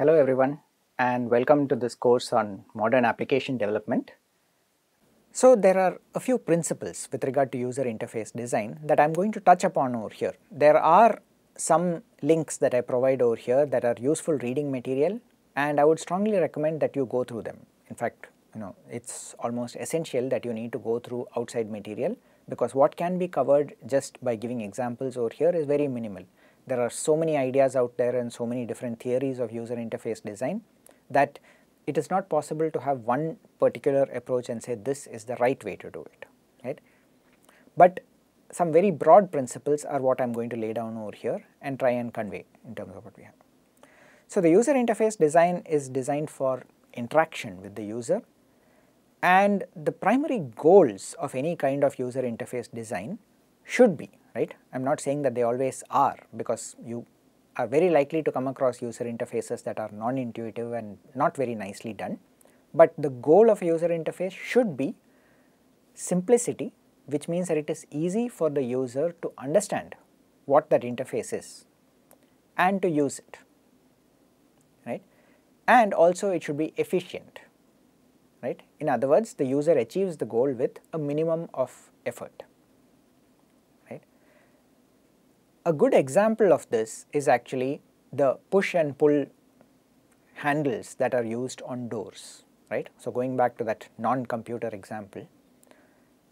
Hello everyone, and welcome to this course on modern application development. So there are a few principles with regard to user interface design that I'm going to touch upon over here. There are some links that I provide over here that are useful reading material, and I would strongly recommend that you go through them. In fact, it's almost essential that you need to go through outside material, because what can be covered just by giving examples over here is very minimal. There are so many ideas out there and so many different theories of user interface design that it is not possible to have one particular approach and say this is the right way to do it, right? But some very broad principles are what I am going to lay down over here and try and convey in terms of what we have. So the user interface design is designed for interaction with the user, and the primary goals of any kind of user interface design should be, right? I am not saying that they always are, because you are very likely to come across user interfaces that are non-intuitive and not very nicely done. But the goal of a user interface should be simplicity, which means that it is easy for the user to understand what that interface is and to use it, right? And also it should be efficient, right? In other words, the user achieves the goal with a minimum of effort. A good example of this is actually the push and pull handles that are used on doors, right? So going back to that non-computer example,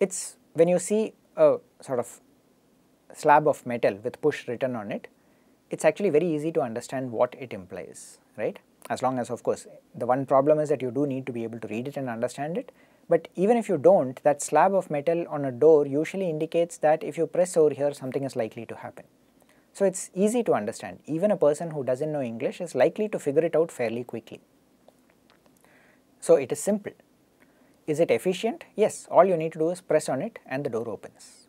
it's when you see a sort of slab of metal with push written on it, it's actually very easy to understand what it implies, right? As long as, of course, the one problem is that you do need to be able to read it and understand it. But even if you don't, that slab of metal on a door usually indicates that if you press over here, something is likely to happen. So it's easy to understand. Even a person who doesn't know English is likely to figure it out fairly quickly. So it is simple. Is it efficient? Yes, all you need to do is press on it and the door opens.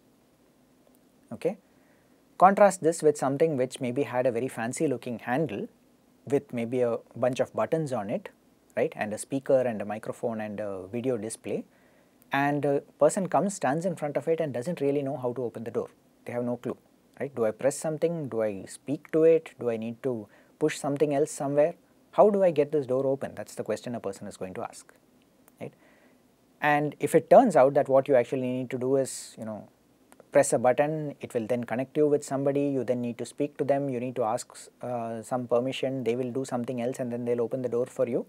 Okay? Contrast this with something which maybe had a very fancy looking handle with maybe a bunch of buttons on it, right? And a speaker and a microphone and a video display, and a person comes, stands in front of it and doesn't really know how to open the door. They have no clue. Right? Do I press something? Do I speak to it? Do I need to push something else somewhere? How do I get this door open? That's the question a person is going to ask, right? And if it turns out that what you actually need to do is, press a button, it will then connect you with somebody, you then need to speak to them, you need to ask some permission, they will do something else and then they'll open the door for you.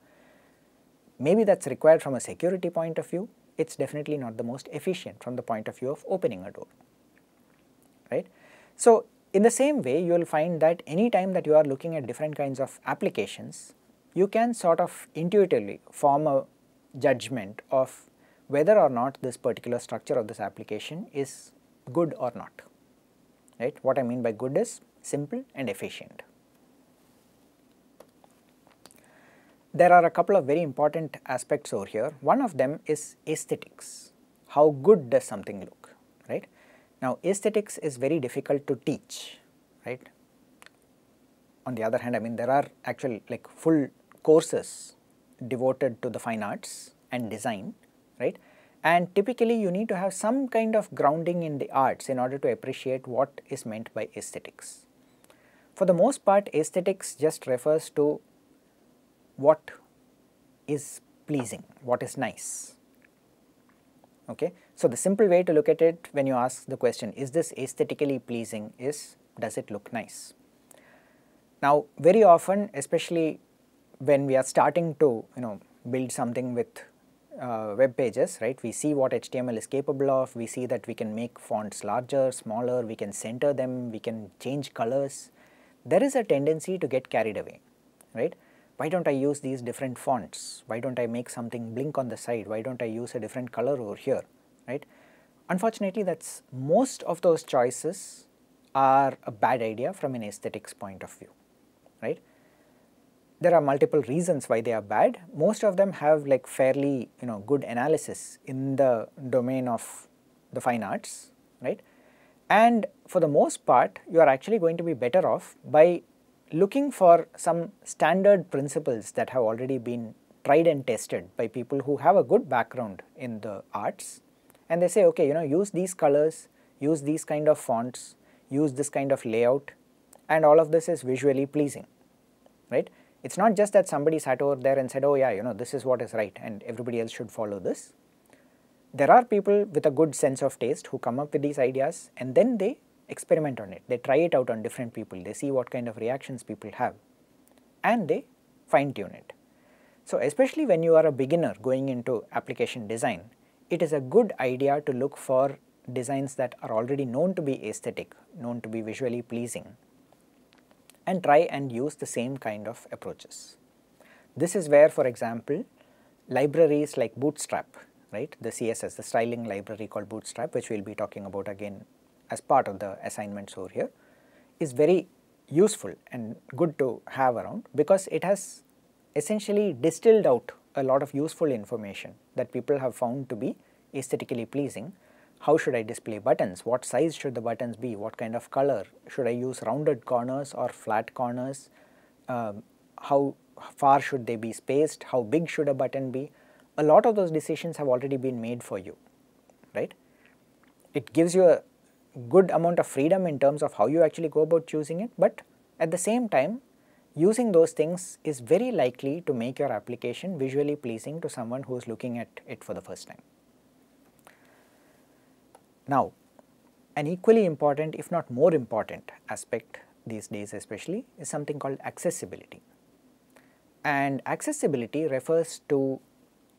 Maybe that's required from a security point of view. It's definitely not the most efficient from the point of view of opening a door, right? So in the same way, you will find that any time that you are looking at different kinds of applications, you can sort of intuitively form a judgment of whether or not this particular structure of this application is good or not, right? What I mean by good is simple and efficient. There are a couple of very important aspects over here. One of them is aesthetics. How good does something look, right? Now, aesthetics is very difficult to teach, right? On the other hand, I mean, there are actual full courses devoted to the fine arts and design, right? And typically you need to have some kind of grounding in the arts in order to appreciate what is meant by aesthetics. For the most part, aesthetics just refers to what is pleasing, what is nice. Okay? So the simple way to look at it when you ask the question, is this aesthetically pleasing, is does it look nice? Now, very often, especially when we are starting to build something with web pages, right? We see what HTML is capable of, we see that we can make fonts larger, smaller, we can center them, we can change colors. There is a tendency to get carried away, right? Why don't I use these different fonts? Why don't I make something blink on the side? Why don't I use a different color over here, right? Unfortunately, that's most of those choices are a bad idea from an aesthetics point of view, right? There are multiple reasons why they are bad. Most of them have fairly good analysis in the domain of the fine arts, right? And for the most part, you are actually going to be better off by looking for some standard principles that have already been tried and tested by people who have a good background in the arts, and they say, okay, use these colors, use these kind of fonts, use this kind of layout, and all of this is visually pleasing, right? It's not just that somebody sat over there and said, oh yeah, you know, this is what is right and everybody else should follow this. There are people with a good sense of taste who come up with these ideas and then they experiment on it. They try it out on different people. They see what kind of reactions people have and they fine tune it. So especially when you are a beginner going into application design, it is a good idea to look for designs that are already known to be aesthetic, known to be visually pleasing, and try and use the same kind of approaches. This is where, for example, libraries like Bootstrap, right, the CSS, the styling library called Bootstrap, which we will be talking about again as part of the assignments over here, is very useful and good to have around because it has essentially distilled out a lot of useful information that people have found to be aesthetically pleasing. How should I display buttons? What size should the buttons be? What kind of color? Should I use rounded corners or flat corners? How far should they be spaced? How big should a button be? A lot of those decisions have already been made for you, right? It gives you a good amount of freedom in terms of how you actually go about choosing it, but at the same time, using those things is very likely to make your application visually pleasing to someone who is looking at it for the first time. Now, an equally important, if not more important aspect these days especially, is something called accessibility. And accessibility refers to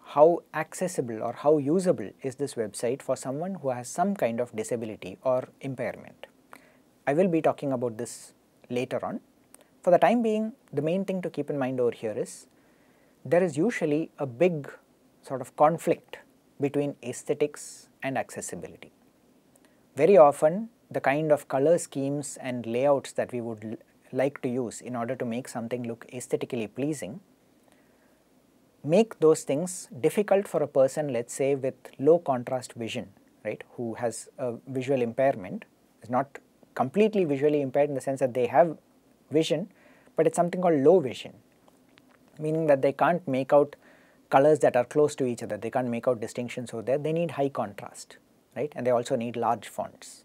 how accessible or how usable is this website for someone who has some kind of disability or impairment. I will be talking about this later on. For the time being, the main thing to keep in mind over here is there is usually a big sort of conflict between aesthetics and accessibility. Very often, the kind of color schemes and layouts that we would like to use in order to make something look aesthetically pleasing make those things difficult for a person, let's say, with low contrast vision, right, who has a visual impairment, is not completely visually impaired in the sense that they have vision, but it's something called low vision, meaning that they can't make out colors that are close to each other, they can't make out distinctions over there, they need high contrast, right, and they also need large fonts.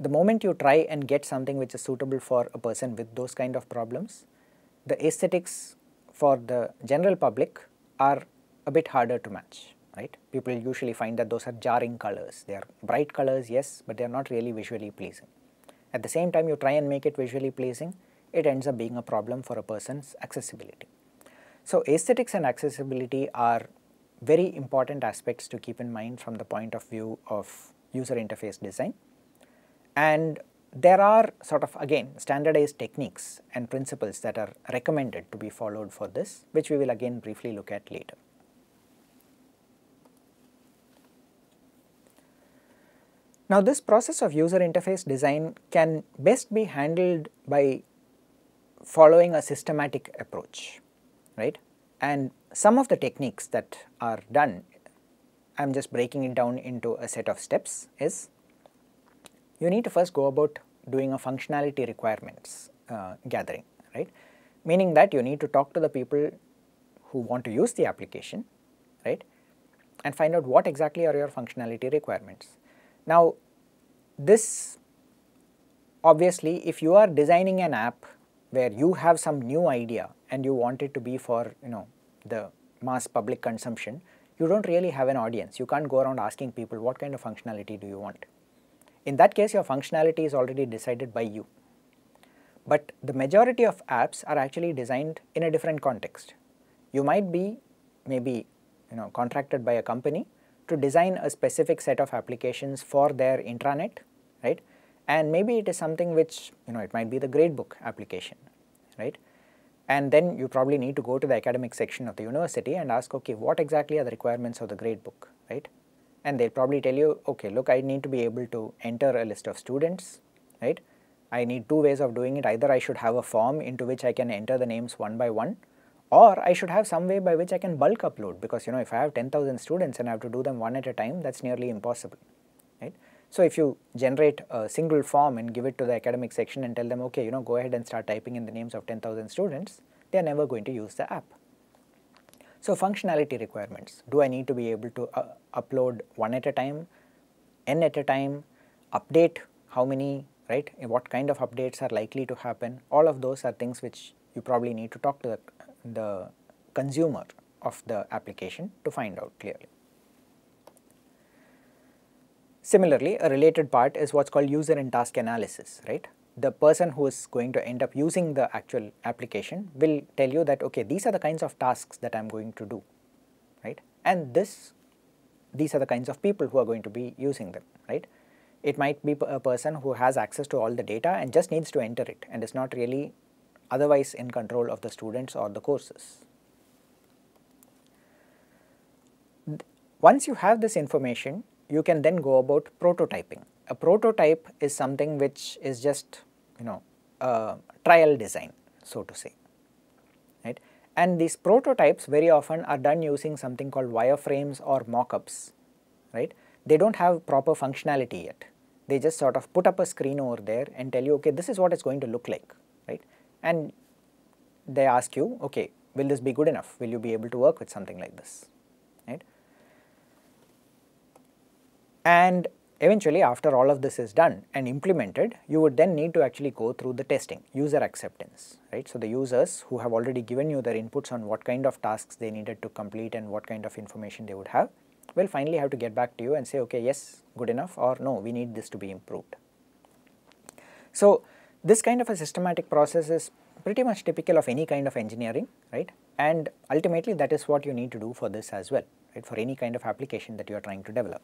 The moment you try and get something which is suitable for a person with those kind of problems, the aesthetics for the general public are a bit harder to match, right. People usually find that those are jarring colors, they are bright colors, yes, but they are not really visually pleasing. At the same time, you try and make it visually pleasing, it ends up being a problem for a person's accessibility. So aesthetics and accessibility are very important aspects to keep in mind from the point of view of user interface design. And there are sort of, again, standardized techniques and principles that are recommended to be followed for this, which we will again briefly look at later. Now, this process of user interface design can best be handled by following a systematic approach, right? And some of the techniques that are done, I am just breaking it down into a set of steps, is you need to first go about doing a functionality requirements gathering, right? Meaning that you need to talk to the people who want to use the application, right? And find out what exactly are your functionality requirements. Now, this obviously, if you are designing an app where you have some new idea and you want it to be for, you know, the mass public consumption, you don't really have an audience. You can't go around asking people what kind of functionality do you want. In that case, your functionality is already decided by you. But the majority of apps are actually designed in a different context. You might be maybe, you know, contracted by a company to design a specific set of applications for their intranet, right? And maybe it is something which, you know, it might be the gradebook application, right? And then you probably need to go to the academic section of the university and ask, okay, what exactly are the requirements of the gradebook, right? And they'll probably tell you, okay, look, I need to be able to enter a list of students, right? I need two ways of doing it. Either I should have a form into which I can enter the names one by one, or I should have some way by which I can bulk upload, because, you know, if I have 10,000 students and I have to do them one at a time, that's nearly impossible, right? So if you generate a single form and give it to the academic section and tell them, okay, you know, go ahead and start typing in the names of 10,000 students, they are never going to use the app. So functionality requirements, do I need to be able to upload one at a time, n at a time, update how many, right, and what kind of updates are likely to happen, all of those are things which you probably need to talk to the consumer of the application to find out clearly. Similarly, a related part is what's called user and task analysis, right? The person who is going to end up using the actual application will tell you that, okay, these are the kinds of tasks that I'm going to do, right? And these are the kinds of people who are going to be using them, right? It might be a person who has access to all the data and just needs to enter it and is not really otherwise in control of the students or the courses. Once you have this information, you can then go about prototyping. A prototype is something which is just, you know, a trial design, so to say, right? And these prototypes very often are done using something called wireframes or mock-ups, right? They don't have proper functionality yet. They just sort of put up a screen over there and tell you, okay, this is what it's going to look like, right? And they ask you, okay, will this be good enough? Will you be able to work with something like this, right? And eventually, after all of this is done and implemented, you would then need to actually go through the testing, user acceptance, right? So the users who have already given you their inputs on what kind of tasks they needed to complete and what kind of information they would have, will finally have to get back to you and say, okay, yes, good enough, or no, we need this to be improved. So this kind of a systematic process is pretty much typical of any kind of engineering, right? And ultimately, that is what you need to do for this as well, right? For any kind of application that you are trying to develop.